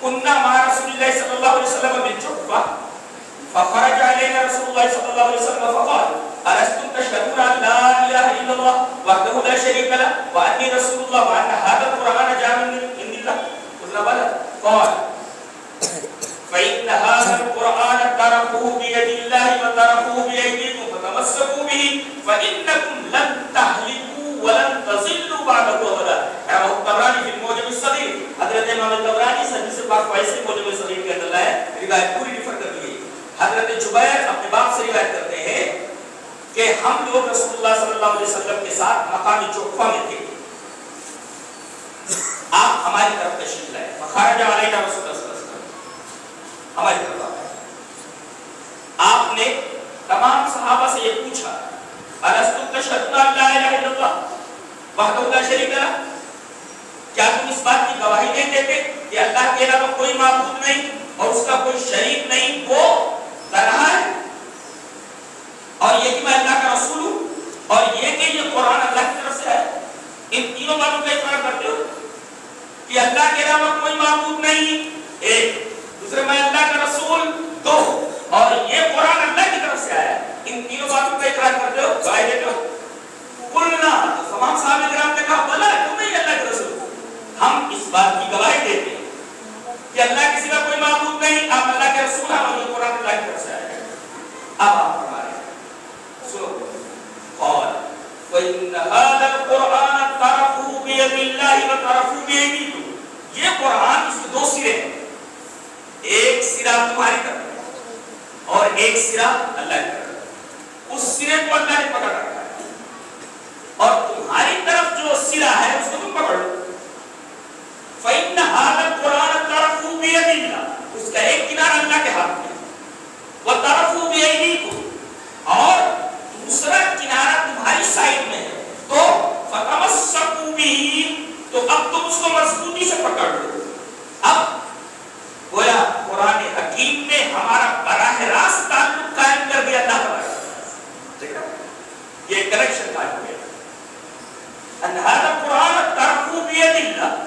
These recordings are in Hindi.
कुन्ना मा रसूलुल्लाह सल्लल्लाहु अलैहि वसल्लम बिन जुहफा फखरज अलैना रसूलुल्लाह सल्लल्लाहु अलैहि वसल्लम फक़ाल अलस्तुम तशहदून अन ला इलाहा इल्लल्लाह वहदहु ला शरीका लह व अन्नी रसूलुल्लाह व अन हादा कुरान जaa मिन इंदिल्लाह कुल्ला बल क़ाल fa inna hadha alquran tarafuhu bi yadillahi wa tarafuhu bi aydikum fatamsaku bihi fa innakum lan tahliku wa lan tazillu ba'dahu abada rawahu at-tabrani fi al-mujam as-saghir हजरत इमाम तबरानी सही से बात वैसे बोले में सही कहता है रिवायत पूरी डिफर कर दी हजरत जुबैर अपने बाप से रिवायत करते हैं कि हम लोग रसूलुल्लाह सल्लल्लाहु अलैहि वसल्लम के साथ मकामी जुहफा में थे, आप हमारी तरफ तशरीफ लाए। फखरज अलैना रसूलुल्लाह सल्लल्लाहु अलैहि वसल्लम हमारी तरफ आए। आपने तमाम सहाबा से ये पूछा अलस्तु तशहदून ला इलाहा इल्लल्लाह वहदहु ला शरीका लह, क्या तुम इस बात की गवाही नहीं देते कि अल्लाह के अलावा कोई माबूद नहीं और उसका कोई शरीक नहीं, वो तन्हा है, और ये कि मैं अल्लाह का रसूल हूं, और ये कि ये कुरान अल्लाह की तरफ से है। इन तीनों बातों का इकरार करते हो कि अल्लाह के अलावा कोई माबूद नहीं, एक दूसरे मैं अल्लाह का रसूल, दो और ये कुरान अल्लाह की तरफ से आया है। इन तीनों बातों का इकरार करते हो, गवाही देते हो। कुलना तमाम साहब इकराम ने कहा भला तुम ही अल्लाह के रसूल, हम इस बात की गवाही देते हैं कि अल्लाह के सिवा कोई माबूद नहीं, आप अल्लाह के रसूल हैं और कुरान अल्लाह की तरफ से आया है। अब आप फरमा रहे हैं सुनो, और वइन्ना हादा कुरान तरफू बियदिल्लाहि व तरफू बियदीकुम, ये कुरान इसके दो सिरे हैं, एक सिरा तुम्हारी तरफ और एक सिरा अल्लाह की तरफ। उस सिरे को अल्लाह ने पकड़ रखा है और तुम्हारी तरफ जो सिरा है उसको तुम पकड़ लो। फइन्ना हादा कुरान तरफू बियदिल्लाह, उसका एक किनारा अल्लाह के हाथ में, व तरफू बियदीकुम, और दूसरा किनारा तुम्हारी साइड में है, तो फतमस्सकू बिही, तो अब तुम उसको मजबूती से पकड़ लो। अब गोया कुरान हकीम ने हमारा बराह रास्त ताल्लुक कायम कर दिया अल्लाह तआला से, देखा ये कनेक्शन कायम हो गया। अन हादा कुरान तरफू बियदिल्लाह,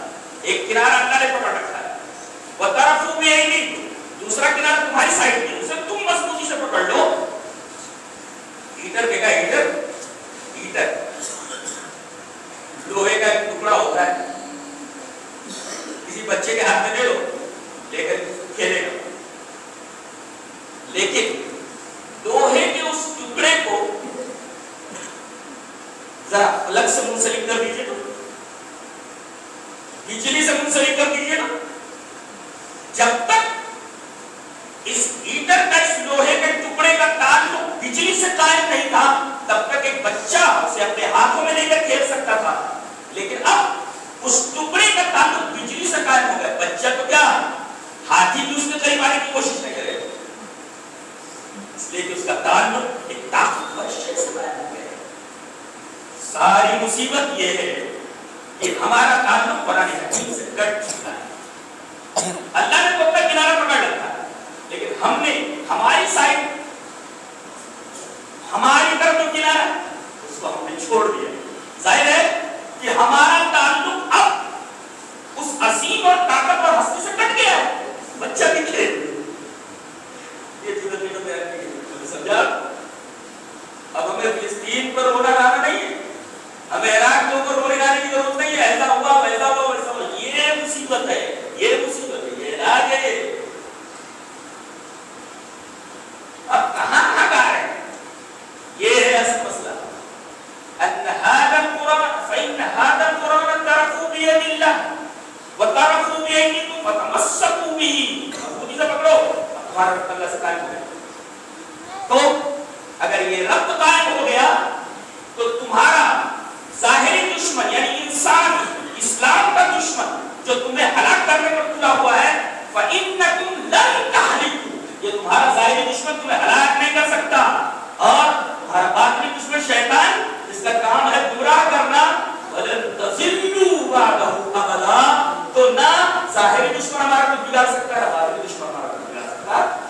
एक किनारा अल्लाह ने पकड़ रखा है, व तरफू बियदीकुम, दूसरा किनारा तुम्हारी साइड में, उसे तुम मजबूती से पकड़ लो। हीटर क्या है? हीटर, हीटर लोहे का एक टुकड़ा होता है, किसी बच्चे के हाथ में दे लो लेकर खेलेगा, लेकिन लोहे के उस टुकड़े को जरा अलग से मुंसलिक कर दीजिए, तो बिजली से मुंसलिक कर दीजिए ना, जब तक इस हीटर का, इस लोहे के टुकड़े का ताल्लुक बिजली से कायम नहीं था, तब तक एक बच्चा उसे अपने हाथों में लेकर खेल सकता था। लेकिन अब उस टुकड़े का ताल्लुक बिजली से कायम हो गया, बच्चा तो क्या हाथी भी उसके करीब आने की कोशिश नहीं करेगा, इसलिए कि उसका ताल्लुक एक ताकतवर शय से कायम हो गया। सारी मुसीबत यह है, हमारा ताल्लुक कुरान हकीम से कट चुका है, अल्लाह ने अपना किनारा पकड़ रखा है, लेकिन हमने हमारी साइड, हमारी तरफ जो किनारा उसको हमने छोड़ दिया। जाहिर है कि हमारा ताल्लुक अब उस असीम और ताकतवर हस्ती से कट गया है। बच्चा भी खेल ये जीवन में तो समझा, अब हमें फिलिस्तीन पर रोना रहा नहीं है, अब इराक के ऊपर रोने गाने की जरूरत नहीं है, ऐसा हुआ वैसा हुआ वैसा हुआ, ये मुसीबत है, ये मुसीबत है, ये इराक है। अब कहां कहां है ये है असल मसला। अन हादा कुरान फइन हादा कुरान तरफू बियदिल्लाह व तरफू बियदीकुम फतमस्सकू बिही, खुद से पकड़ो, तुम्हारा रब अल्लाह से कायम हो गया। तो अगर ये रब कायम हो गया तो तुम्हारा ज़ाहिरी दुश्मन यानी इंसान, इस्लाम का दुश्मन जो तुम्हें हलाक करने पर तुला हुआ है, फ़इन्नकुम लन तहलिकू, ये तुम्हारा ज़ाहिरी दुश्मन तुम्हें हलाक नहीं कर सकता, और तुम्हारा बातिनी दुश्मन शैतान जिसका काम है गुमराह करना, वलन तज़िल्लू बअदहू अबदा, तो ना ज़ाहिरी दुश्मन हमारा कुछ बिगाड़ सकता है, बातिनी दुश्मन हमारा कुछ बिगाड़ सकता है।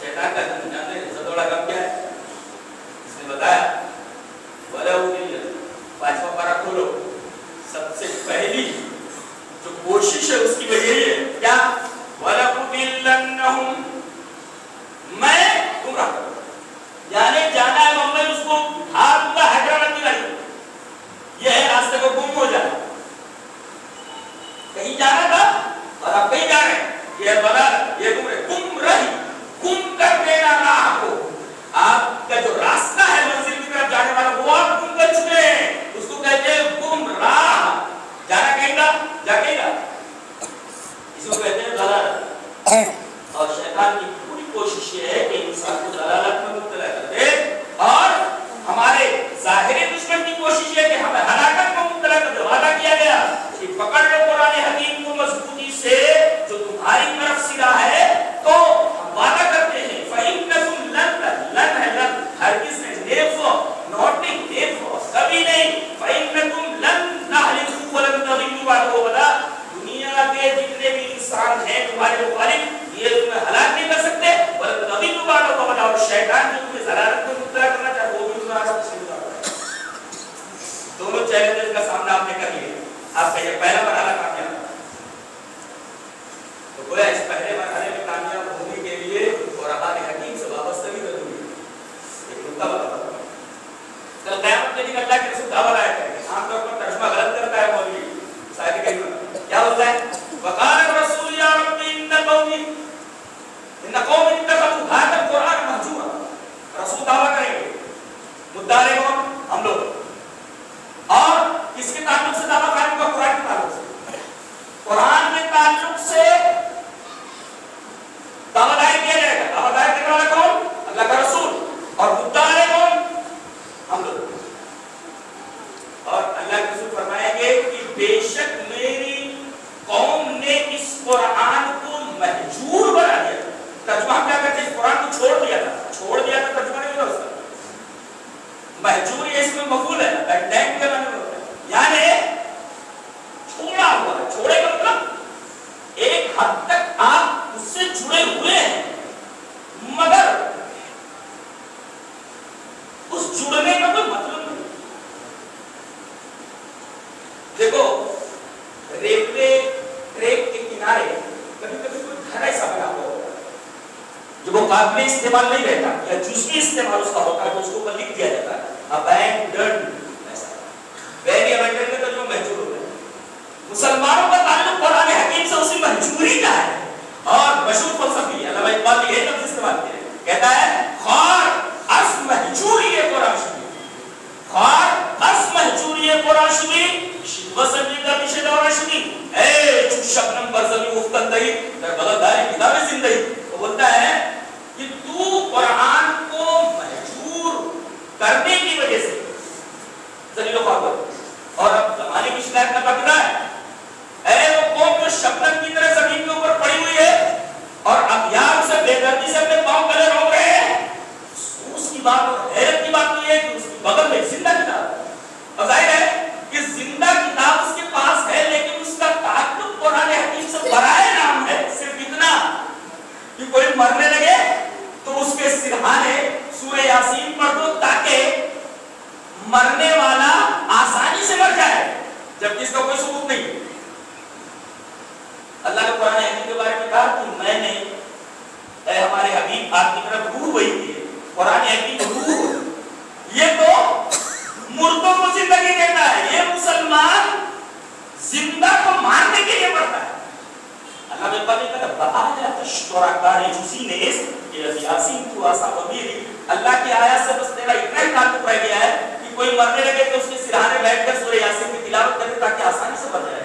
शैतान का तुम जानते हैं सबसे बड़ा काम क्या है, इसने बताया वाला उन्हें पांचवा पारा खोलो, सबसे पहली जो कोशिश है उसकी वजह ये है क्या, मैं गुमराह यानी जाना है मुंबई उसको उठा दूंगा हैदराबाद की गाड़ी, यह है रास्ते को गुम हो जाए। कहीं जाना था और आप कहीं जा रहे हैं, यह बड़ा ये गुम कर देना राह को, आपका जो रास्ता है मंजिल की तरफ जाने वाला वो आप गुम कर चुके हैं, उसको कहते हैं गुमराह। जाना कहीं ना जाएगा, इसको कहते हैं दलालत। और शैतान की पूरी कोशिश यह है कि इंसान को दलालत में मुब्तला कर दे, और हमारे जाहिरी दुश्मन की कोशिश है कि हमें हलाकत में मुब्तला कर दे। वादा किया गया कि पकड़ लो कुरान हकीम को मजबूती से जो तुम्हारी तरफ सीधा है, तो वादा करते हैं कभी नहीं, दुनिया के जितने भी इंसान हैं तुम्हारे मुखालिफ ये तुम्हें हलाक नहीं कर सकते, और शैतान जो तुम्हें ज़लालत में मुब्तला करना चाहे वो भी दोनों चैलेंजेस का सामना आपने कर लिया। आपका ये पहला मरहला कामयाब तो बोला, इस पहले मरहले में कामयाब होने के लिए और हमारे हकीम से वाबस्ता भी जरूरी है। एक नुकता बताता हूँ, कल कयामत के दिन अल्लाह के रसूल दावा लाया करेंगे, आमतौर पर तर्जुमा गलत करता है मौलवी शायद कहीं, क्या बोलता है वकाल रसूल या रब्बी इन्न कौमी इत्तखज़ू हाज़ा कुरान महजूरा। रसूल दावा करेंगे, मुद्दा है कौन, हम लोग, और इसके ताल्लुक से दावा करेंगे कुरान के ताल्लुक से, कुरान के ताल्लुक से दावादारी किया जाएगा। दावादारी करने वाला कौन, अल्लाह का रसूल, और मुद्दा है कौन, हम लोग। और अल्लाह के रसूल फरमाएंगे कि बेशक मेरी कौम ने इस कुरान को महजूर बना दिया। तर्जुमा क्या करते हैं, कुरान को छोड़ दिया था तर्जुमा नहीं होता उसका, महजूर ये इसमें मफूल है, बैकडेंट के माने होता है, यानी छोड़ा हुआ। छोड़े का मतलब एक हद तक आप उससे जुड़े हुए हैं, मगर उस जुड़ने का कोई मतलब नहीं। देखो रेलवे ट्रैक के किनारे कभी कभी कोई घर ऐसा बना हुआ होता है जो मुकाबले इस्तेमाल नहीं रहता या जुज़वी इस्तेमाल उसका होता है, तो उसको ऊपर लिख दिया जाता है अबैंडन्ड, ऐसा वेरी अबैंडन्ड में तो जो महजूर होता है। मुसलमानों का ताल्लुक कुरान हकीम से उसी महजूरी का है। और मशहूर फलसफी अल्लामा इकबाल ने यही लफ्ज़ इस्तेमाल किया, कहता है ख़ार अस महजूरी कुरान शरीफ, ख़ार अस महजूरी कुरान शरीफ शिवसनी का निषेध और शरीफ ए जो शबनम बरज़मी मुफ्तन दही दर बलदारी किताब ज़िंदगी। वो बोलता है कि तू कुरान को महजूर करने की वजह से जलील ख़्वाब, और अब जमाने की शिकायत का पता है अरे वो कौम जो शबनम की तरह जमीन के ऊपर पड़ी हुई है और अज्ञान से बेदर्दी से अपने पांव गले रोक रहे हैं। उसकी बात और हैरत की बात यह है कि उसकी बगल में जिंदा किताब, और जाहिर है कि जिंदा किताब उसके पास है, लेकिन उसका ताल्लुक कुरान हकीम से बराए नाम है। सिर्फ इतना कि कोई मरने लगे तो उसके सिरहाने सूरह यासीन पढ़ दो ताकि मरने वाला आसानी से मर जाए, जबकि इसका कोई सबूत नहीं है। अल्लाह ने कुरान हकीम के बारे में कहा कि मैंने हमारे हबीब आपकी तरफ रूह वही की है, कुरान हकीम रूह, ये तो मुर्दों को जिंदगी देता है, ये मुसलमान जिंदा को मारने के लिए पड़ता है। अल्लाह ने पाक ने कहा या तशराकारी हुसैन इस यासीन तू असबीरी, अल्लाह की आयत से बस तेरा इतना ही ताल्लुक रह गया है कि कोई मरने लगे तो उसके सिरहाने बैठकर सूरह यासीन की तिलावत करे ताकि आसानी से बच जाए।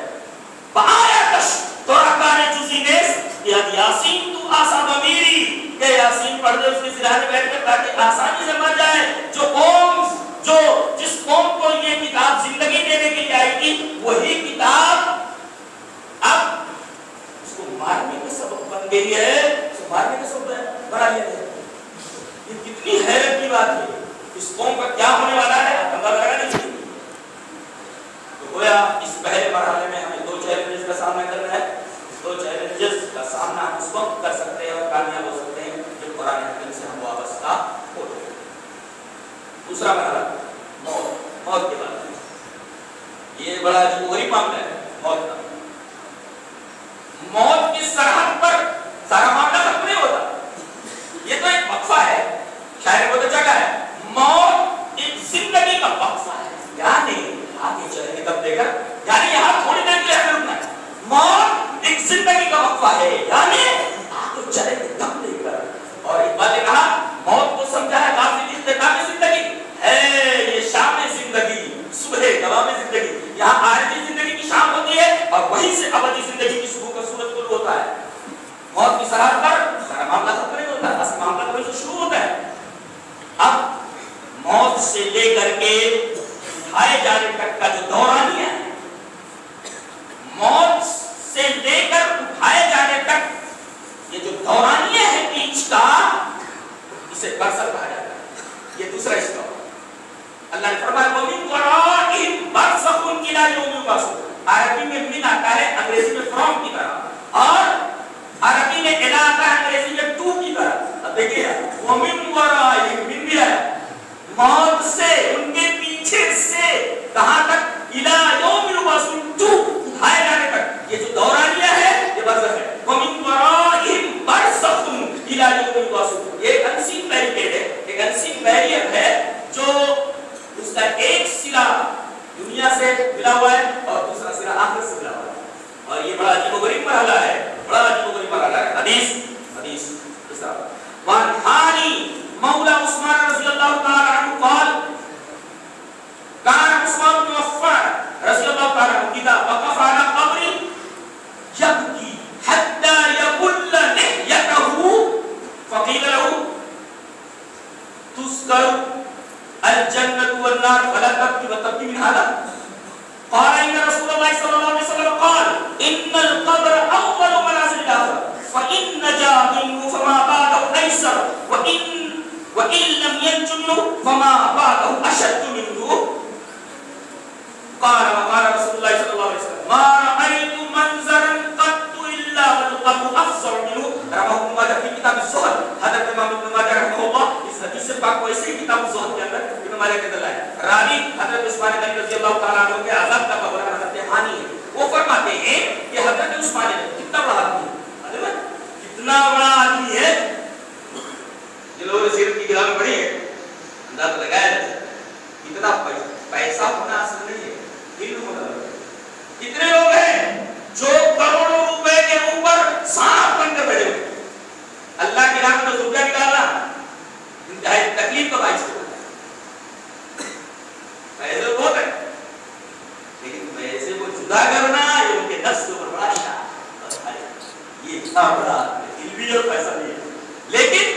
कितनी हैरत की बात है, इस कौम का क्या होने वाला है अंदाजा लगाना नहीं। तो गोया इस पहले मरहले में हमें दो चैलेंजेस का सामना करना है। दो चैलेंजेस का सामना हम इस वक्त कर सकते हैं और कामयाब हो सकते हैं जब कुरान हकीम से हम वाबस्ता हो जाए। दूसरा मरहला मौत के बाद, ये बड़ा अजीबोगरीब मामला है मौत का। सारा मामला खत्म नहीं होता। ये तो एक बक्सा है, शायद वो तो जगह है। मौत एक जिंदगी का बक्सा है, यानी आगे चलेंगे तब देखा, यानी यहाँ थोड़ी देर के लिए रुकना है। मौत एक जिंदगी का बक्सा है, यानी आगे चलेंगे तब देखा। और एक बात कहा, मौत को समझा है जिंदगी है, ये शाम में जिंदगी, सुबह दवा में जिंदगी। यहाँ आरजी जिंदगी की शाम होती है और वहीं से अवधि जिंदगी की सुबह का सूरज गुल होता है। मौत की सरहद पर सारा मामला खत्म नहीं होता, असल मामला तो वहीं शुरू होता है। अब मौत से लेकर के उठाए जाने तक का जो दौरानिया है, मौत से लेकर उठाए जाने तक ये जो दौरानिया है बीच का, इसे बरसर कहा जाता है। ये दूसरा हिस्सा अल्लाह ने फरमाया वमिन वराइम बरसखुन इला यौमिल बअस। अरबी में मिन आता है अंग्रेजी में फ्रॉम की तरह, और अरबी में इला आता है अंग्रेजी में टू की तरह। अब देखिए वमिन वराइम मिन भी है, मौत से उनके पीछे से कहां तक, इला यौमिल बअस टू उठाए जाने तक। ये जो दौरानिया है ये बरसख है। वमिन वराइम बरसखुन इला यौमिल बअस एक अनसीन बैरिकेड है, एक अनसीन बैरियर है जो उसका एक सिरा दुनिया से मिला हुआ है और दूसरा सिरा आखिरत से मिला हुआ है। और ये बड़ा अजीबोगरीब मरहला है, बड़ा अजीबोगरीब मरहला है। हदीस वहानी मौला उस्मान रज़ियल्लाहु ताला अन्हु क़ाल कान उस्मान बिन अफ़्फ़ान रज़ियल्लाहु ताला अन्हु इज़ा वक़फ़ अला क़ब्री यबकी हत्ता यबुल्ल लिह्यतहू फ़क़ील लहू तुस्करू الجنة والنار فلا تبكي وتبكي من هذا قال إن رسول الله صلى الله عليه وسلم قال إن القبر أول منازل الآخرة فإن نجا منه فما بعده أيسر وإن لم ينج منه فما بعده أشد منه قال وقال رسول الله صلى الله عليه وسلم ما رأيت منظرا قط إلا والقبر أفظع منه رواه ابن ماجه في كتاب الزهد। هذا الإمام ابن ماجه رحمه الله से पाक वैसे किताब जोहद के अंदर इब्न माजा के अंदर लाया। रावी हजरत उस्मान गनी रज़ियल्लाहु ताला अन्हु के आजाद का बवरा हजरत हानी है। वो फरमाते हैं कि हजरत उस्मान कितना बड़ा आदमी है, अरे वाह कितना बड़ा आदमी है। ये लोग सिर की गिरा में पड़ी है, अंदाजा लगाया है इतना पैसा होना आसान नहीं है, दिल होना। कितने लोग हैं जो करोड़ों रुपए के ऊपर सांप बनकर बैठे हुए अल्लाह की राह में रुपया निकालना तकलीफ का बाइस पैसे बहुत है, लेकिन पैसे को जुदा करना ये उनके नफ्स के ऊपर बड़ा शाह। ये इतना बड़ा दिल भी और पैसा भी है, लेकिन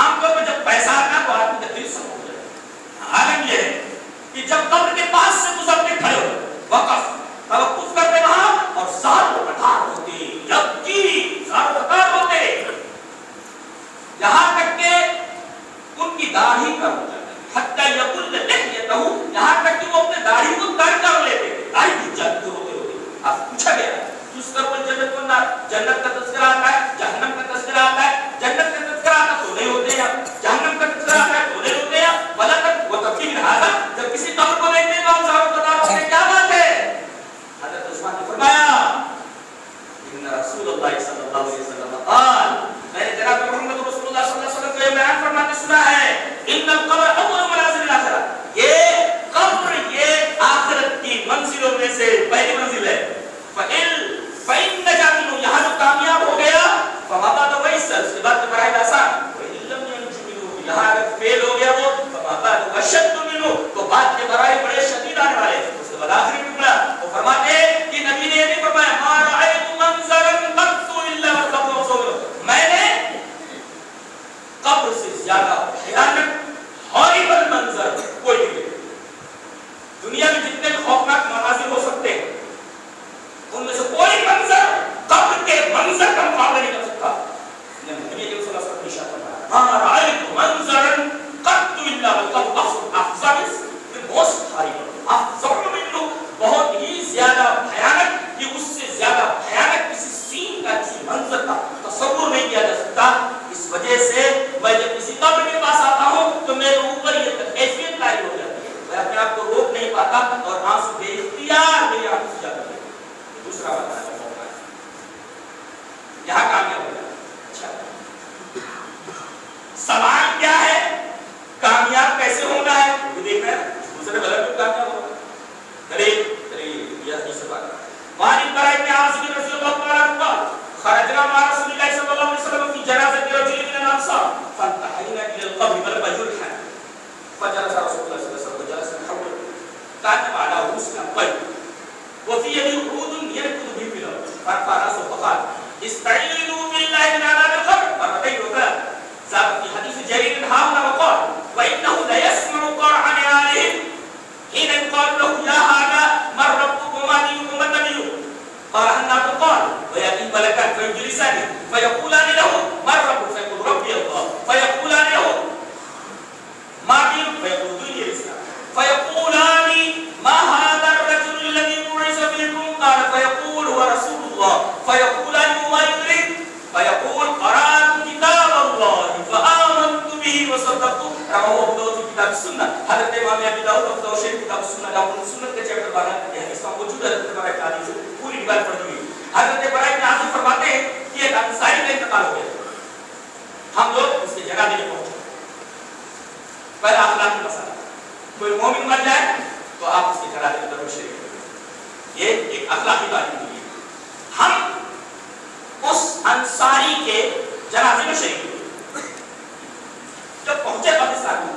आमतौर पर जब पैसा आता है तो आदमी तकलीफ सब हो जाए। आलम यह है कि जब कब्र के पास से गुजरते खड़े हो वक़्फ़ तवक़्फ़ुफ़ करते वहां और सारों कतार होते, जबकि सारों कतार होते यहां तक के उनकी दाढ़ी पर होता है। हत्ता यकुल लहयतहू यहां तक कि वो अपने दाढ़ी को तर कर लेते थे, दाढ़ी की जद होते होते। अब पूछा गया उसका वो जन्नत और नार, जन्नत का तस्करा आता है, जहन्नम का तस्करा आता है। जन्नत का तस्करा आता तो नहीं होते या जहन्नम का तस्करा आता है तो नहीं होते या वला तक वो तब भी रहा था। जब किसी तौर पर देखते हैं तो आप साहब बता रहे हैं क्या बात है। हजरत उस्मान ने फरमाया इन्ना रसूलुल्लाह सल्लल्लाहु अलैहि वसल्लम काल मैंने जनाब मोहम्मद रसूलुल्लाह सल्लल्लाहु अलैहि वसल्लम को बयान फरमाते सुना है इन्नल कब्र अव्वल मनाज़िल आखिरा। ये कब्र ये आखिरत की मंजिलों में से पहली मंजिल है। फ़इन नजातु यहां जो कामयाब हो गया फमाबा तो वही सर उसके बाद तुम्हारा हिदासा वइल्लम यंजुबिलू यहां अगर फेल हो गया वो फमाबा तो अशद्दु मिनू तो बाद के बराए बड़े शदीद आने वाले। उसके बाद आखिरी टुकड़ा वो फरमाते कि नबी ने ये फरमाया मा रअयतु मंज़रन कत्तु इल्ला वक़ब्रु सौर। मैंने कब्र से ज्यादा भयानक हॉरिबल मंजर कोई नहीं देखा। दुनिया में जितने खौफनाक मनाजिर हो सकते हैं उनमें से कोई मंजर कब्र के मंजर का मुकाबला नहीं कर सकता। नबी ने सल्लल्लाहु अलैहि वसल्लम ने इशारा फरमाया मा रअयतु मंजरन कत्तु इल्ला वक़ब्रु अफ़ज़ल द मोस्ट हॉरिबल अफ़ज़ल मिनहू बहुत ही ज्यादा भयानक। ये उससे ज्यादा भयानक किसी सीन का किसी मंजर का तसव्वुर नहीं किया जा सकता। इस वजह से मैं जब किसी कब्र के पास आता हूं तो मेरे ऊपर ये कैफियत लाइव हो जाती है, मैं अपने आप को रोक नहीं पाता और आंसू बेइख्तियार मेरी आंखों से जाती है। दूसरा बात है यहां कामयाब हो जाता है। खरजना मार रसूलुल्लाह सल्लल्लाहु अलैहि वसल्लम की जनाज़े में रजुलिन अनसा फंतहयना इला अलकब्र बल बजुलहा फजलसा रसूलुल्लाह सल्लल्लाहु अलैहि वसल्लम जलसा हवल कान माला उसना पल वफी यदि उदुन यरकुद भी बिल फरफरा सुफात इस्ताइनु बिल्लाहि मिन अलाल खबर मरतै होता साहब की हदीस जरीर बिन हामना वक़ाल व इन्नहु ला यस्मउ क़रअन आलिहि हिन क़ाल लहु या हादा मर रब्बुकुम मा दीनुकुम मा नबीयु क़रअन तक़ाल व याति बलका फयजलिसानि फयक़ूलान लहु मर रब्बुक फयक़ूल रब्बिय अल्लाह फयक़ूलान लहु मा दीनुक फयक़ूल दीनिय इस्लाम फयक़ूलान मा हादा रजुल लदी बुइसा बिकुम क़ाल फयक़ूल हुवा रसूलुल्लाह फयक़ूलान मा युरिद फयक़ूल क़रअन हम उस अंसारी के जनाजे में शरीक हुए। जब पहुंचे पाकिस्तान में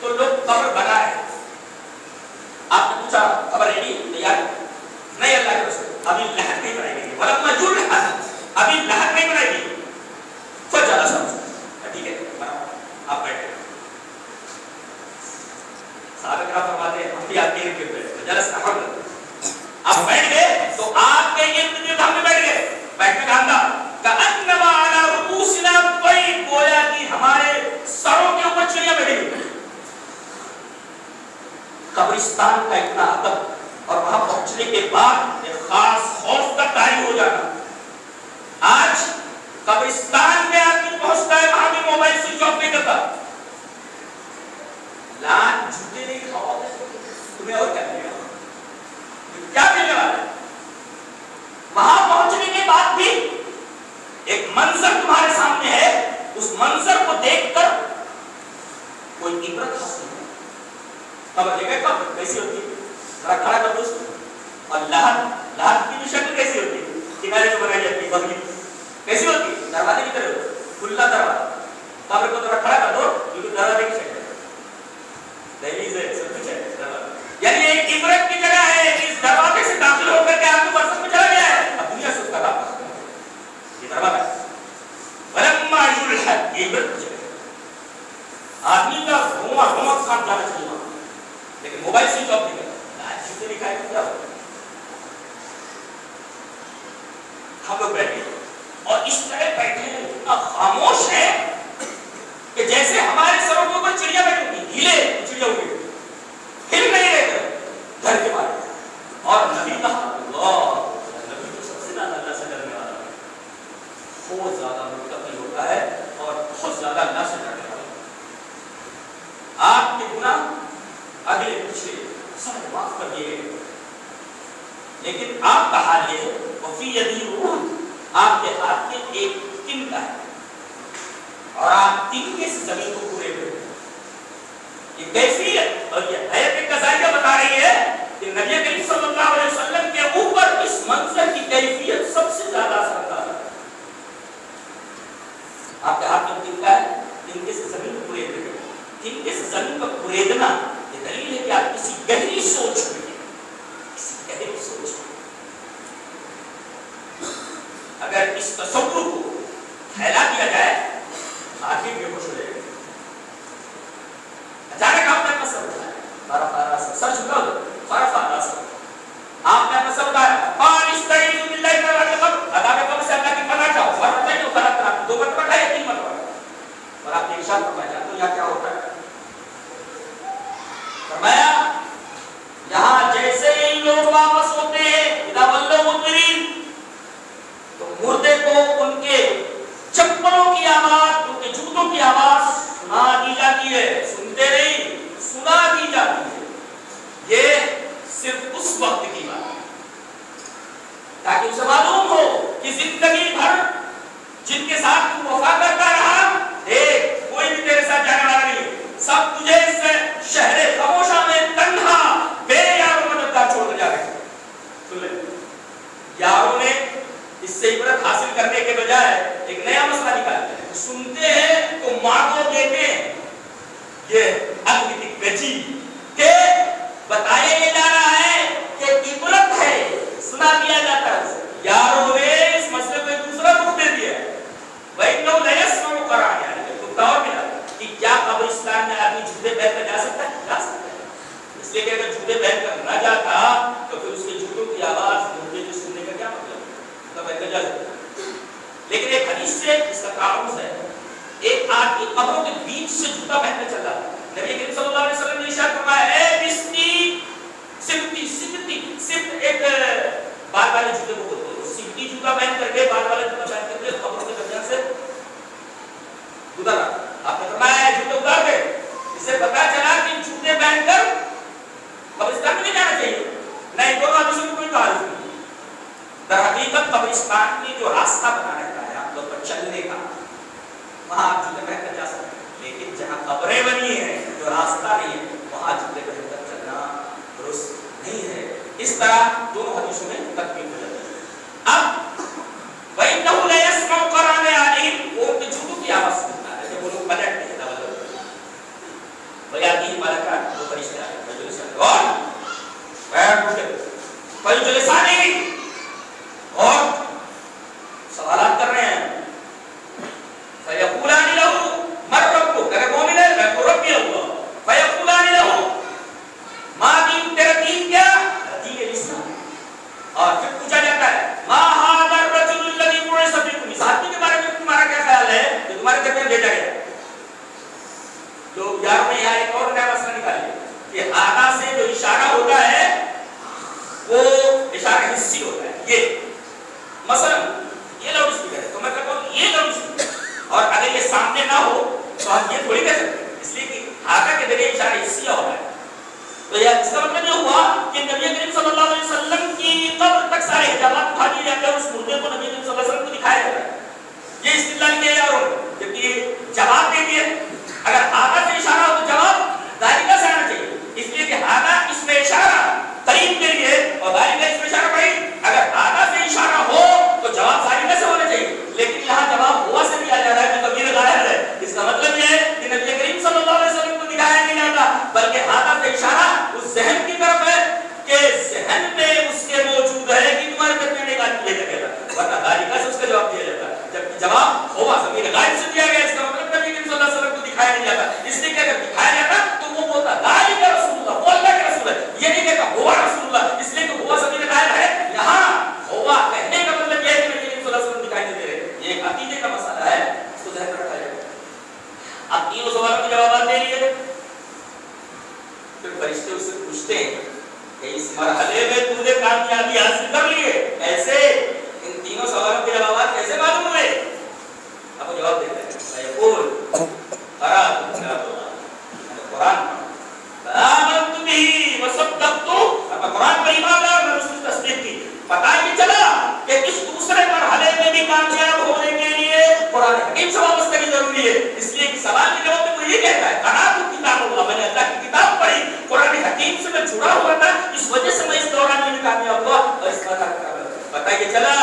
तो लोग कब्र बना रहे हैं। आपने पूछा कब्र रेडी तैयार नहीं? अल्लाह के रसूल अभी लहर नहीं बनाई गई, वरना मजूर रहा अभी लहर नहीं बनाई गई। फिर ज्यादा समझ ठीक है, आप बैठे। साहब क्या फरमाते हैं? हम भी आपके इर्द गिर्द जलस हम आप बैठ गए तो आपके इर्द गिर्द हम बैठ गए। बैठ के कहा का अन्नमा अला रुसूलिना कोई गोया कि हमारे सरों के ऊपर चिड़िया बैठी हुई। कब्रिस्तान का इतना अदब और वहां पहुंचने के बाद एक खास खौफ का तारी हो जाना। आज कब्रिस्तान में आदमी पहुंचता है, वहां भी मोबाइल स्विच ऑफ नहीं करता। लान झूठे नहीं खाओ, तुम्हें और क्या मिलेगा? क्या मिलने वाला है? वहां पहुंचने के बाद भी एक मंजर तुम्हारे सामने है, उस मंजर को देखकर कोई इबरत हासिल नहीं। कब्र देखा कब्र कैसी होती है? खड़ा कर दो उसको। और लहर लहर की भी शक्ल कैसी होती है? किनारे जो बनाई जाती है बकरी कैसी होती है? दरवाजे की तरह खुला दरवाजा। कब्र को थोड़ा खड़ा कर दो क्योंकि दरवाजे की शक्ल दहलीज है, सब कुछ है दरवाजा। यानी एक इबरत की जगह है कि इस दरवाजे से दाखिल होकर के आपको बरसत में चला गया है। अब दुनिया से उसका ये दरवाजा वलम्मा युलहद इबरत आदमी का रोमा रोमा साथ जाना चाहिए, लेकिन मोबाइल स्विच ऑफ नहीं करता। आज जितने लिखा है पूरा हम लोग बैठे और इस तरह बैठे हैं, इतना खामोश है कि जैसे हमारे सरों के ऊपर चिड़िया बैठी हिले चिड़िया उड़ी हिल नहीं रहे घर के बारे। और नबी कहा नबी तो सबसे ज्यादा अल्लाह से डरने वाला है, बहुत ज्यादा मुत्तकी होता है और बहुत ज्यादा अल्लाह से डरने वाला। आपके गुनाह अगले पिछले सब माफ कर दिए गए, लेकिन आपका हाल ये वफी यदि आपके हाथ में एक तिन का है और आप तिनके से जमीन को पूरे हुए। ये कैफियत और ये आयत कज़ाइया बता रही है कि नबी करीम सल्लल्लाहु अलैहि वसल्लम के ऊपर इस मंजर की कैफियत सबसे ज्यादा असरदार है। आपके हाथ में तिनका है, तिनके से जमीन को पूरे हुए। तिनके से जमीन को पूरेदना दलील है कि आप किसी गहरी सोच में हैं, किसी गहरी सोच में। अगर इस तस्वुर को फैला दिया जाए आदमी बेहोश हो जाएगा। अचानक आपने कसम उठाया फारा सा सर झुका फारा सा आपने कसम उठाया फारिश तईद बिल्लाह तआला के कब अदाब कब से अल्लाह की पनाह चाहो और तय हो करत आप दो बार पढ़ाए तीन बार और आप निशान फरमाया तो यह क्या होता है? फरमाया यहाँ जैसे ही लोग वापस होते हैं तो मुर्दे को उनके चप्पलों की आवाज, उनके जूतों की आवाज सुना दी जाती है। सुनते नहीं, सुना दी जाती है। ये सिर्फ उस वक्त की बात है ताकि उसे मालूम हो कि जिंदगी भर जिनके साथ तू वफा करता रहा, देख कोई भी तेरे साथ जाने वाला नहीं, सब तुझे इस शहरे खामोशा में तन्हा बे यारों में छोड़ जा रहे हैं। सुन ले, यारों ने इससे इबरत हासिल करने के बजाय एक नया मसला निकालते हैं। सुनते हैं तो माँ को देते हैं। ये अद्वितीय बेची के बताया जा रहा है कि इबरत है, सुना दिया जाता है। यारों ने इस मसले पे दूसरा रूप दे दिया है। वही लोग नया समूह करा रहे हैं। तो बताओ क्या कि क्या कब्रिस्तान में आदमी जूते पहन कर जा सकता है? जा सकता है। इसलिए कि अगर जूते पहन कर ना जाता तो फिर उसके जूतों की आवाज मुझे जो सुनने का क्या मतलब? लेकिन एक हदीस से इसका तारुज है। एक आदमी कब्रों के बीच से जूता पहनने चला। नबी करीम सल्लल्लाहु अलैहि वसल्लम ने इशारा फरमाया, ए बिस्ती सिफ्ती सिफ्ती सिफ्त एक बाल वाले जूते को बोलते हैं। सिफ्ती जूता पहन करके बाल वाले जूता पहन करके कब्रों के दरमियान से उतारा। आपने फरमाया जूते उतार दे। इससे पता चला कि जूते पहनकर कब्रिस्तान में नहीं जाना चाहिए। नहीं दोनों हदीसों में कोई तारुज नहीं। दरअसल कब्रिस्तान में जो रास्ता बना रहता है आप लोग पर चलने का, वहाँ आप जूते पहनकर जा सकते हैं। लेकिन जहाँ कब्रें बनी हैं जो रास्ता नहीं है वहाँ जूते पहनकर चलना दुरुस्त नहीं है। इस तरह दोनों हदीसों में तकलीफ हो जाती है। अब वही नहुल यस्मऊ कराने आलिम वो उनके जूतों की आवाज़ सुनता है जब वो लोग बजट नहीं था बदल वही आती है मलका वो फरिश्ता है मजलिस और वह मजलिसा नहीं और सवाल कर रहे हैं। फयकुलानी लहू मर रब्बु अगर मोमिन है मैं तो रब्बी अल्लाह। फयकुलानी लहू मा दीन तेरा दीन क्या? दीन इस्लाम। और फिर पूछा जाता है मा हादा रजुल लजी बुइस फिकुम इस आदमी के बारे में तुम्हारा क्या ख्याल है जो तुम्हारे घर में भेजा गया? लोग यार ने यहाँ एक और नया मसला निकाला कि हादा से जो इशारा होता है वो इशारा हिस्सी होता है। ये मसलन ये लाउड स्पीकर है तो मैं कहता हूँ ये लाउड स्पीकर और अगर ये सामने ना हो तो हम ये थोड़ी कह सकते हैं। इसलिए कि हाका के जरिए इशारा इससे हो रहा है। तो यह इसका मतलब ये हुआ कि नबी करीम सल्लल्लाहु अलैहि वसल्लम की कब्र तक सारे हिजाबात उठा दिए जाते हैं। उस मुर्दे को नबी करीम सल्लल्लाहु अलैहि वसल्लम को दिखाया जाता है। ये इस्तिदलाल किया जा रहा है जबकि जवाब दे दिए। अगर हाका से इशारा हो तो जवाब दारिका से आना चाहिए। इसलिए कि हाका इसमें इशारा करीब के लिए और दारिका इसमें इशारा करीब। अगर हाका से इशारा हो तो जवाब सारिका से होना चाहिए। लेकिन यहाँ जवाब हुआ से भी आ जा रहा है जो तबीर गायब है। इसका मतलब ये है कि नबी करीम सल्लल्लाहु अलैहि वसल्लम को दिखाया नहीं जाता बल्कि हाका से इशारा उस जहन की तरफ है कि जहन में उसके मौजूद है कि तुम्हारे करने का भेजा गया वरना दारिका से उसका जवाब दिया जाता जबकि जवाब हुआ जमीन गायब से दिया गया। इसका मतलब नबी करीम सल्लल्लाहु अलैहि वसल्लम को दिखाया नहीं जाता। इसलिए क्या अगर दिखाया जाता तो वो बोलता दारिका रसूलुल्लाह वो अल्लाह के रसूल है। ये नहीं कहता हुआ रसूलुल्लाह। इसलिए कि हुआ जमीन गायब है। यहाँ हुआ कहने का मतलब यह है कि नबी सल्लल्लाहु अलैहि वसल्लम दिखाई देते रहे। ये अकीदे का मसला है, इसको ध्यान में रखा जाए। अब तीनों सवालों के जवाब दे लिए फिर फरिश्ते उससे पूछते हैं कि इस मरहले में तुमने कामयाबी हासिल कर ली है कैसे? इन तीनों सवालों के जवाब कैसे मालूम हुए? अब जवाब देता है सयकूल करा कुरान आमनतु बिही व सद्दतु। अब कुरान पर ईमान लाया और उसकी तस्दीक की। पता ही चला कि इस दूसरे मरहले में भी कामयाब होने के लिए कुरान हकीम से वाबस्ता की जरूरी है। इसलिए कि सवाल के जवाब में वो ये कहता है कनातु किताबुल्लाह मैंने अल्लाह की किताब पढ़ी कुरान हकीम से मैं जुड़ा हुआ था इस वजह से मैं इस दौरान में कामयाब हुआ और इस वजह से पता ये चला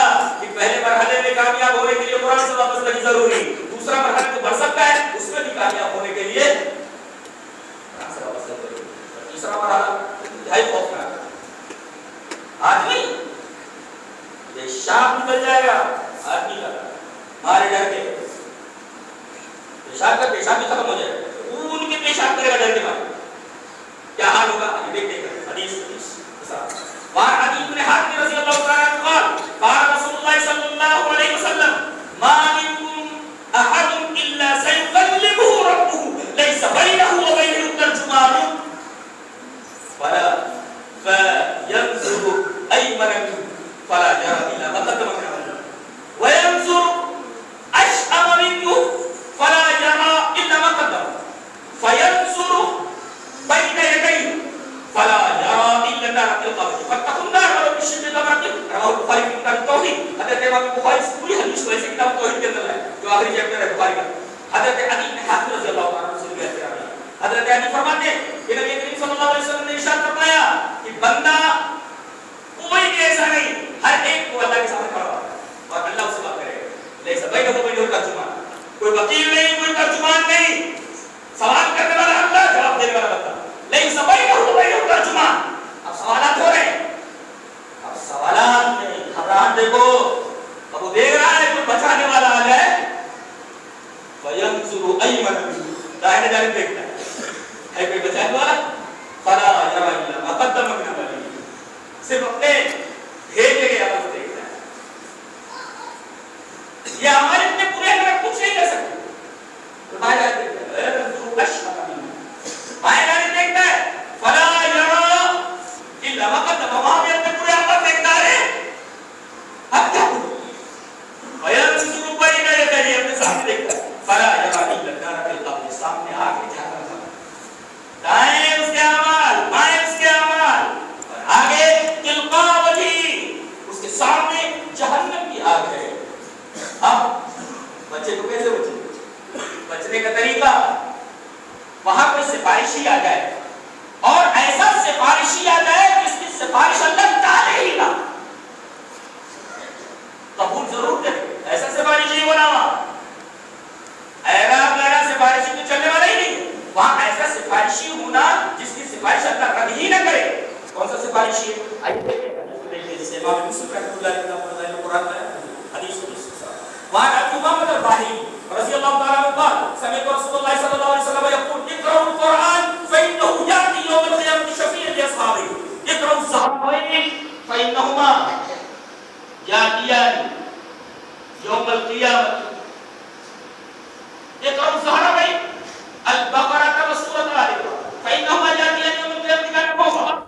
कि पहले मरहले में कामयाब होने के लिए कुरान से वाबस्ता की जरूरी दूसरा मरहला तो बढ़ सकता है उसमें भी कामयाब होने के लिए कुरान से वाबस्ता जरूरी तीसरा मरहला है खौफ का आदमी ये शाप निकल जाएगा आदमी का मारे डर के पेशाब का पेशाब भी खत्म हो जाएगा खून के पेशाब करेगा डर के मारे क्या हाल होगा ये देखते हैं। हदीस बार हदीस में हाथ में रसूल अल्लाह ताला ने कहा बार रसूलुल्लाह सल्लल्लाहु अलैहि वसल्लम मा मिनकुम अहद इल्ला सयकल्लिबु रब्बुहु लैसा बैनहु व बैनहु तर्जुमान वला फयंसुरु अयमनहु फला जरा मतलब वयंसुर अशअम मिनहु फला जरा इल्ला मा कद्दम फयंसुर बैन यदैहि फला जरा इल्ला तारकल कब्र फतकुन नार व बिशद्दि दबरति रवाह बुखारी की किताब तौहीद। हजरत इमाम बुखारी की पूरी हदीस को ऐसे किताब तौहीद के अंदर है जो आखिरी चैप्टर है बुखारी का। हजरत अली बिन हातिम रज़ियल्लाहु अन्हु से रिवायत है हजरत अली फरमाते हैं कि नबी करीम सल्लल्लाहु अलैहि वसल्लम ने इरशाद फरमाया कि बंदा कोई भी ऐसा नहीं हर एक को अल्लाह के सामने खड़ा होगा और भाई का कोई और तर्जुमान, कोई वकील नहीं, कोई तर्जुमान नहीं, सवाल करने वाला अल्लाह, जवाब देने वाला अल्लाह, लेकिन सभी का कोई और तर्जुमान। अब सवालात हो रहे हैं, अब सवालात में घबराहट देखो, अब वो देख रहा है कोई बचाने वाला आ जाए, वयंसुरु अयमन, दाहिने जाने देखता है कोई बचाने वाला, फला यरा इल्ला मा कद्दम मिन बली, सिर्फ अपने भेद के आगे देखता है। ये हमारे इतने पूरे में कुछ नहीं कर सकते, तो भाई जाते हैं रसूल अशमत भाई जाते देखता है फला यरा इल्ला मा कद्दम, हमें अपने पूरे आप देखता है हत्या वयन शुरू पर ही नहीं देखता, ये अपने सामने देखता है फला यरा इल्ला दारा के अपने सामने आगे जाकर दाएं उसके अमाल बाएं उसके अमाल और आगे तिलका वजी उसके सामने जहन्नम की आग है। अब बच्चे को कैसे बचे, बचने का तरीका वहां कोई सिफारिशी आ जाए और ऐसा सिफारिशी आ जाए कि इसकी सिफारिश अल्लाह ताला ही ना कबूल जरूर करे, ऐसा सिफारिशी ही बनावा ऐरा गैरा सिफारिशी तो चलने वाला ही नहीं, वहां ऐसा सिफारिशी होना जिसकी सिफारिश अल्लाह कभी ही ना करे। कौन सा सिफारिशी है आइए देखिए, जैसे इमाम इब्न सुब्हानल्लाह ने कुरान में हदीस मतलब बाही रजी अल्लाह ताला ने कहा समी रसूलुल्लाह सल्लल्लाहु अलैहि वसल्लम यक़ूल इक़राउल कुरान फ़इन्नहु याती यौमल क़ियामति शफ़ीअन लि अस्हाबिही, इक़राउ ज़ाहबैन फ़इन्नहुमा यातियान यौमल क़ियामति, इक़राउ ज़ाहबैन अल बक़रा व सूरत आल इमरान फ़इन्नहुमा यातियान यौमल क़ियामति कान क़ौमा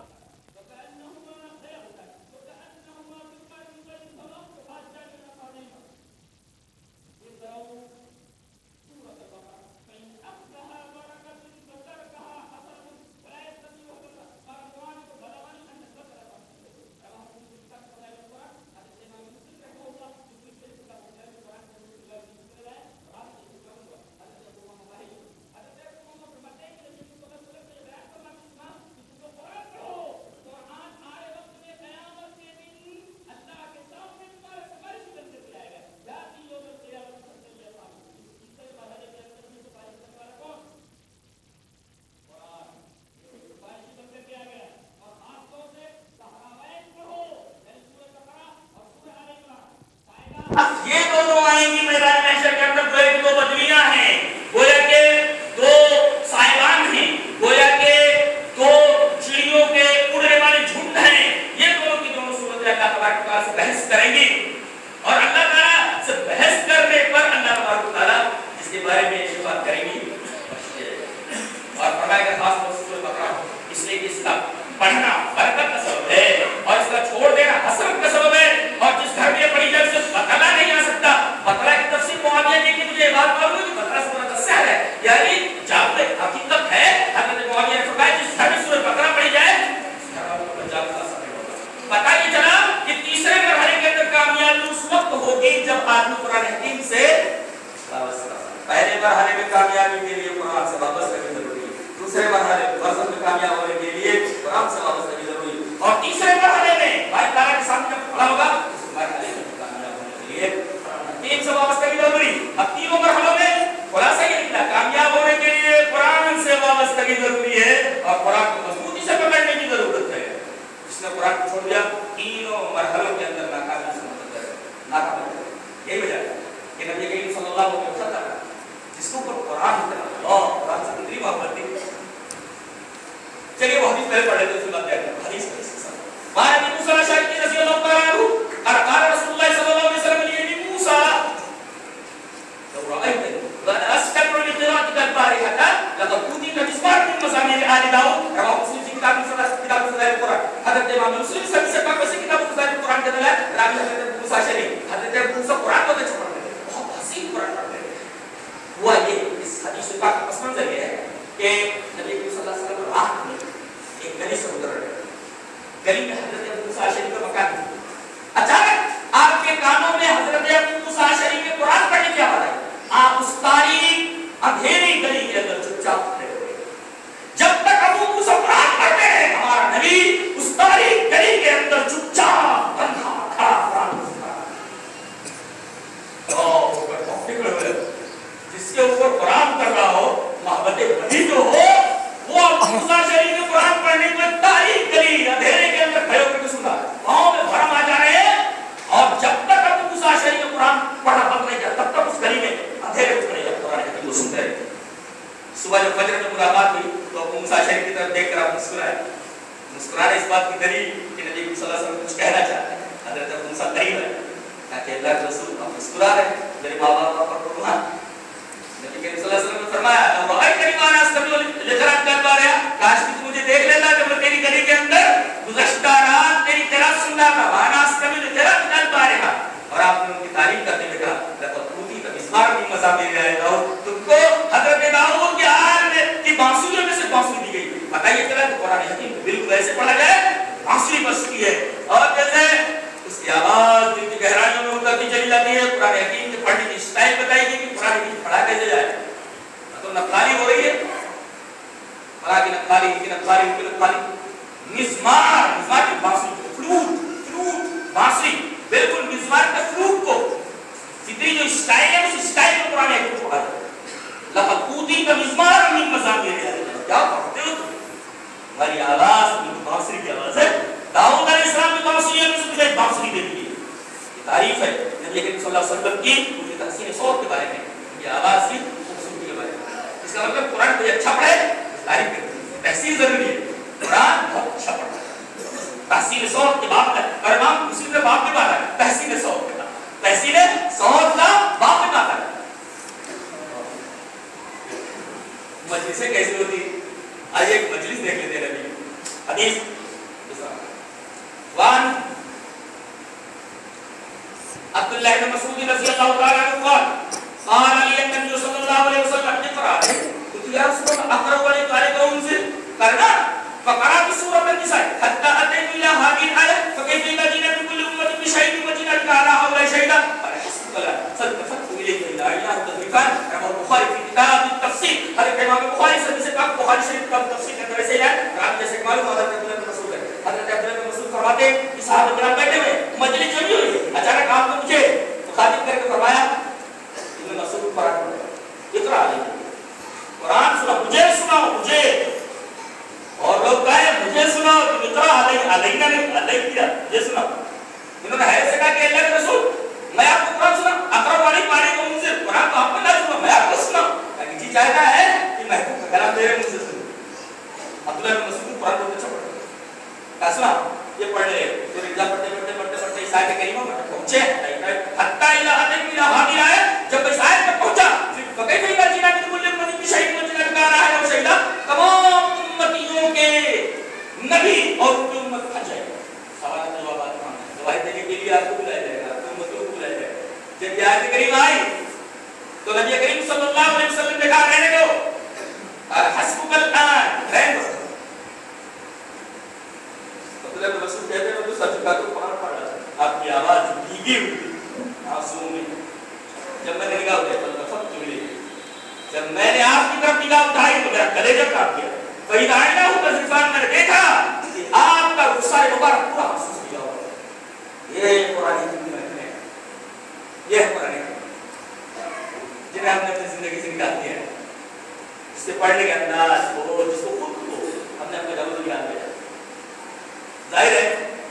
इस बात की दलील कि नबी सल्लल्लाहु अलैहि वसल्लम कुछ कहना चाहते हैं। हजरत अबू मूसा करीम ताकि अल्लाह के रसूल अब मुस्कुरा रहे मेरे मां-बाप पर रुआ। नबी करीम सल्लल्लाहु अलैहि वसल्लम ने फरमाया अल्लाह के निवाना सल्लल्लाहु अलैहि वसल्लम कर पा रहा काश कि मुझे देख लेता जब मैं तेरी गली के अंदर गुज़श्ता रात तेरी तरफ सुन रहा था वाना सल्लल्लाहु अलैहि वसल्लम कर पा रहा। और आपने उनकी तारीफ करते हुए कहा लक़द क़ूती का मिस्मार भी मसाबिर आएगा और तुमको हजरत दाऊद के हाल की बांसुरियों में से बांसुरी दी गई। पता ये चला तो कुरान हकीम बिल्कुल ऐसे पढ़ा जाए बांसुरी बजती है और जैसे उसकी आवाज दिल की गहराइयों में उतरती चली जाती है। कुरान हकीम के पढ़ने की स्टाइल बताई गई कि कुरान हकीम पढ़ा कैसे जाए। तो नक़ाली हो रही है पढ़ा की नक़ाली की नक़ाली की नक़ाली मिज़मार मिज़मार की बांसुरी फ्लूट फ्लूट बांसुरी बिल्कुल मिज़मार का फ्लूट को जितनी जो स्टाइल है उस स्टाइल में कुरान हकीम पढ़ा है। लक़द क़ूती का मिज़मार मिन मज़ामिर है क्या पढ़ते हो हमारी आवाज बांसुरी की आवाज है। दाऊद अलैहिस्सलाम की बांसुरी में से एक बांसुरी दे दी है तारीफ है नबी करीम सल्लल्लाहु अलैहि वसल्लम की उनकी तहसीन शौक के बारे में ये आवाज की खूबसूरती के बारे में। इसका मतलब कुरान कोई अच्छा पढ़े तारीफ करते तहसीन जरूरी है। कुरान बहुत अच्छा पढ़ता है तहसीन शौक की बात है और इमाम मुस्लिम के बाप की बात है तहसीन शौक का तहसीन शौक का बाप की बात है। मजलिसें कैसी होती है आइए एक मजलिस देख लेते हैं। नबी हदीस वन अब्दुल्लाह इब्न मसूद रज़ियल्लाहु तआला अन्हु कहा قال لي النبي صلى الله عليه وسلم اقرأ قلت يا رسول الله اقرأ ولي قال انزل قرأ فقرأت سورة النساء حتى اتيت الى هذه الآية فكيف يأتينا من كل أمة بشهيد وجئنا بك على هؤلاء شهيدا قال حسبك الله صدقت اليك إلا إله التفريقان رواه البخاري في كتاب التفسير हर इमाम बुखारी से कब बुखारी शरीफ का तफसीर कर रहे हैं रात जैसे मालूम हजरत अब्दुल्लाह इब्न मसूद है। हजरत अब्दुल्लाह इब्न मसूद फरमाते हैं कि साहब इकराम बैठे हुए मजलिस जमी हुई अचानक आपने मुझे मुखातिब करके फरमाया इब्न मसूद पढ़ा इकरा कुरान सुना मुझे सुनाओ मुझे और लोग कहे मुझे सुनाओ तुम इकरा अलैना ने अलैना किया मुझे सुनाओ। इन्होंने है से कहा कि अल्लाह के रसूल मैं आपको कुरान सुना अकरा वाली पाने को मुझसे कुरान तो आपको ना सुना मैं आपको सुनाऊं ताकि जी चाहता है महबूब का कलाम मेरे मुंह से सुन। अब्दुल्लाह इब्न मसूद कुरान बहुत अच्छा पढ़ते हैं कासमा ये पढ़ रहे फिर इजा पढ़ते पढ़ते पढ़ते पढ़ते इशा के करीमा में पहुंचे हत्ता इला हदन इला हादिया है जब इस आयत में पहुंचा फिर फकीह इला जीना के मुल्ले में भी शहीद में जिक्र कर रहा है और शहीदा तमाम उम्मतियों के नबी और उनकी उम्मत आ जाएगा। सवाल जवाब आता है गवाही देने के लिए आपको बुलाया जाएगा आपको उम्मतों को बुलाया जाएगा। जब आयत करीमा आई तो नबी करीम सल्लल्लाहु अलैहि वसल्लम ने कहा रहने दो हस्बुकल आन रहन मतलब रसूल कहते हैं तो सच का तो पार पड़ा आपकी आवाज भीगी हुई आंसू में जब मैंने निगाह उठाई तो लफत चुली जब मैंने आपकी तरफ निगाह उठाई तो मेरा कलेजा कांप गया। वही आईना हूं तो इंसान मैंने देखा कि आपका गुस्सा मुबारक पूरा महसूस किया हुआ। ये कुरान की मैंने ये कुरान है जिन्हें हमने अपनी जिंदगी से निकाल दिया है से पढ़ने का अंदाज वो जिसको खुद को हमने अपने रब को याद किया। जाहिर है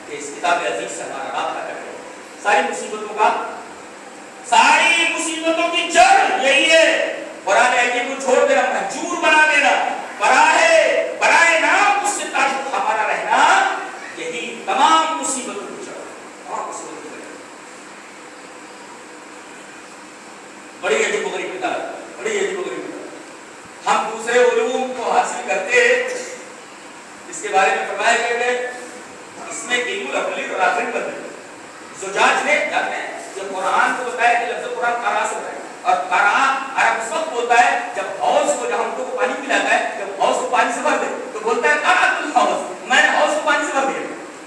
कि इस किताब अजीज से हमारा रास्ता कटे सारी मुसीबतों की जड़ यही है। कुरान हकीम को छोड़ देना महजूर बना देना बराए नाम उससे ताल्लुक हमारा रहना यही तमाम मुसीबतों की जड़ तमाम मुसीबतों की जड़। बड़ी अजीब गरीब किताब बड़ी अजीब गरीब हम दूसरे उलूम को हासिल करते इसके बारे में फरमाया गया है इसमें इल्मुल अकली और आखिरी बन गए सुजाज ने जाने जो कुरान को बताया कि लफ्ज कुरान कारा से है और कारा अरब शब्द होता है जब हौज को जहां उनको पानी पिलाता है जब हौज को पानी से भर दे तो बोलता है कारातुल हौज मैंने हौज को पानी से भर दिया।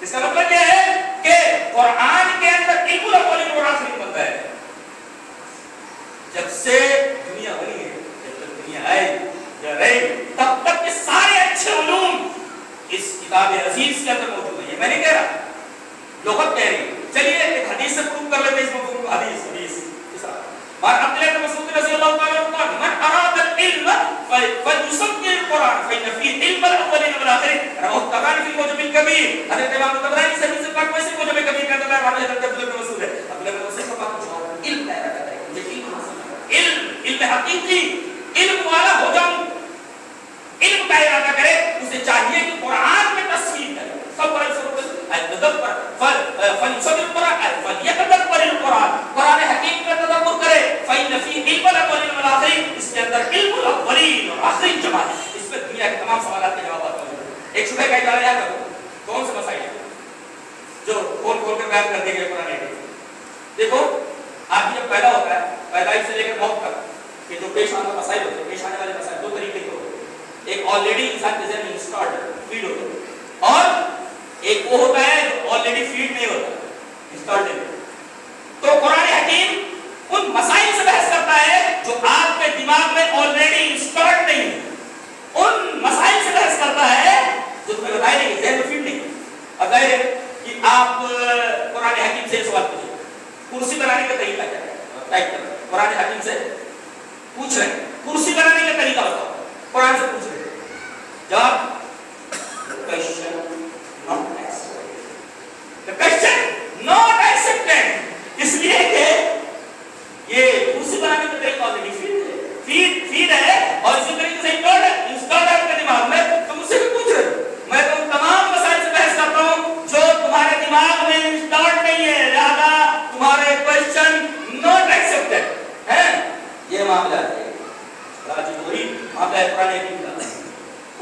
इसका मतलब क्या है कि कुरान के अंदर इल्मुल अकली और आखिरी बन गए। जब से दुनिया बनी है तब तक के सारे अच्छे उलूम इस किताब अजीज के अंदर मौजूद है। मैं नहीं कह रहा लोगत कह रही चलिए एक हदीस से प्रूव कर लेते हैं इस मौजूद को हदीस और अब्दुल्लाह इब्न मसूद रज़ियल्लाहु तआला अन्हु का मन अरादा इल्म फयसम्मी कुरान फइन फी इल्म अवलिन वल आखिर रवाह तबारानी फी मुजम अल कबीर हजरत इमाम तबारानी से इस बात में से मुजम अल कबीर कहता है हजरत अब्दुल्लाह इब्न मसूद है अब्दुल्लाह इब्न मसूद का बात इल्म है इल्म हकीकी इल्म वाला हो जाऊं। इल्म का इरादा करे उसे चाहिए कि कुरान में तस्वीर करे सब कुर्सी बनाने का तरीका क्या है? टाइप करो, कुरान हकीम से पूछ रहे हैं कुर्सी बनाने का तरीका बताओ, कुरान से पूछ रहे हैं। जवाब question not accepted, question not accepted, इसलिए कि ये कुर्सी बनाने का तरीका ऑलरेडी फीड है और इसी तरीके से इंस्टॉल है आपके दिमाग में। तुम मुझसे भी पूछ रहे हो, मैं तुम तमाम मसाइल से बहस करता हूँ जो तुम्हारे दिमाग में इंस्टॉल नहीं है, लिहाजा तुम्हारे क्वेश्चन नॉट एक्सेप्टेड है। ये मामला है राजौरी, मामला है पुराने दिन का।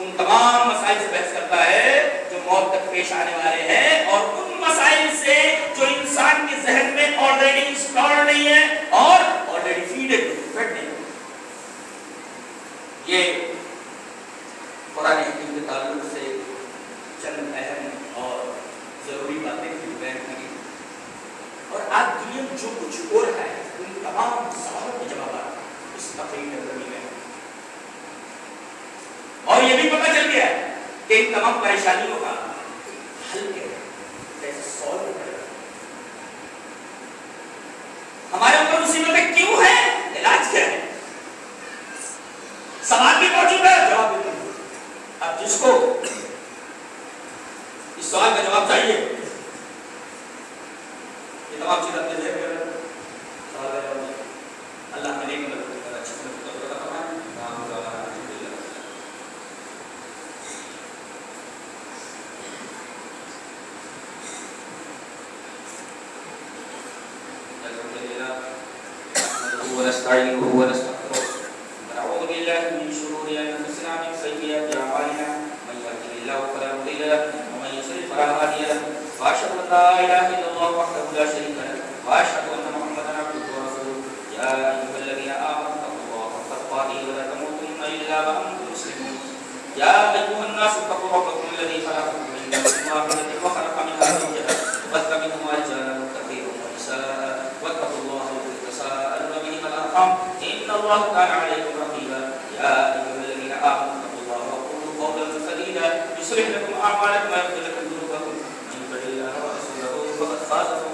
उन तमाम मसाइल से बहस करता है जो मौत तक पेश आने वाले हैं और उन मसाइल से जो इंसान के जहन में ऑलरेडी इंस्टॉल नहीं है और ऑलरेडी फीडेड है। ये कुरान हकीम के ताल्लुक से चंद अहम और ज़रूरी बातें थी बयान की, और आज दुनिया में जो कुछ हो रहा है उन तमाम सवालों के जवाब इस तकरीर में मिले हैं। और ये भी पता चल गया कि इन तमाम परेशानियों का हल क्या है, कैसे सॉल्व करें, हमारे ऊपर मुसीबतें क्यों है, इलाज क्या है। सवाल भी मौजूद है, जवाब भी मौजूद है। अब जिसको इस सवाल का जवाब चाहिए, ये तमाम चीज अपने जगह पर सवाल का जवाब है। अल्लाह मेरी मदद कर, अच्छी मदद कर, बता हमारे नाम का अल्लाह हुआ नस्ताइन हुआ नस्त لا إله إلا الله وحده لا شريك له وأشهد أن محمدا عبده ورسوله يا أيها الذين آمنوا اتقوا الله حق تقاته ولا تموتن إلا وأنتم مسلمون يا أيها الناس اتقوا ربكم الذي خلقكم من نفس واحدة وخلق منها زوجها وبث منهما رجالا كثيرا ونساء واتقوا الله الذي تساءلون به والأرحام إن الله كان عليكم رقيبا يا أيها الذين آمنوا اتقوا الله وقولوا قولا سديدا يصلح لكم أعمالكم ويغفر لكم ذنوبكم.